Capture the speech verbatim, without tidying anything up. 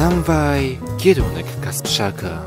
Tramwaj, kierunek Kasprzaka.